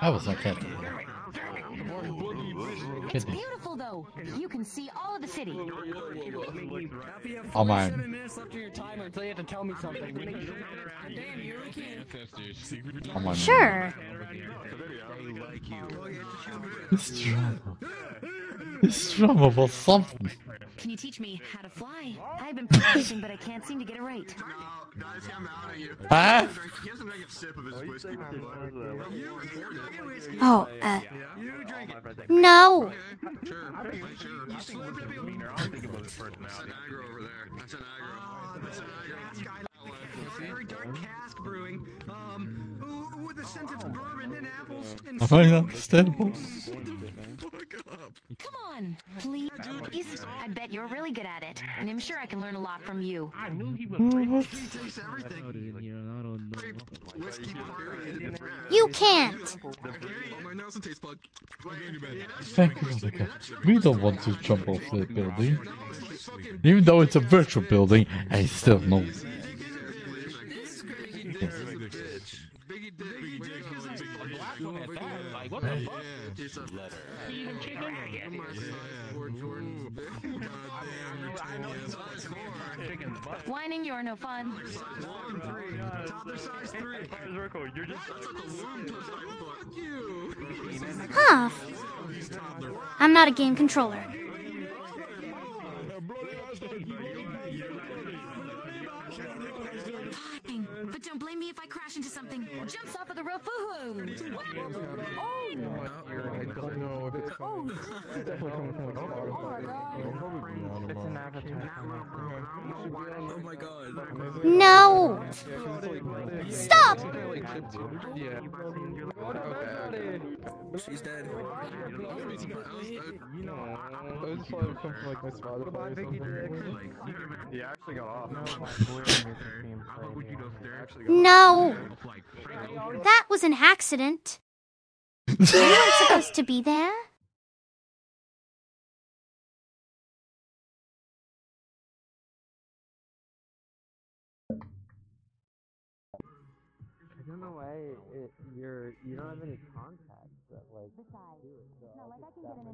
I was like that. It's beautiful though. You can see all of the city. Oh my. Oh my. Sure. This drama. This drama was something. Can you teach me how to fly? I've been practicing, but I can't seem to get it right. Huh? Oh, no! I find that understandable. Come on, please. I bet you're really good at it, and I'm sure I can learn a lot from you. I knew he would. You can't. Thank you, Monica. We don't want to jump off the building. Even though it's a virtual building, I still know. Whining, you're no fun. Huh? I'm not a game controller. But don't blame me if I crash into something. Jumps off of the roof. Oh! No! Stop! She's dead. No! That was an accident. You weren't supposed to be there. I don't know why you don't have any contact. Besides, it's not like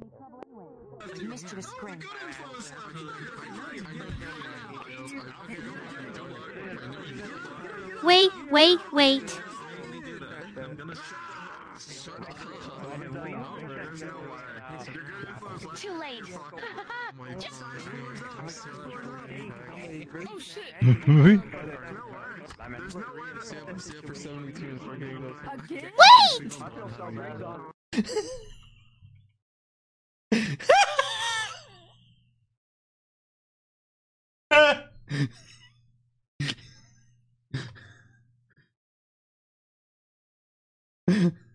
I can get in any trouble anyway. Mistress Grim. Wait. Too late. Oh shit. Wait!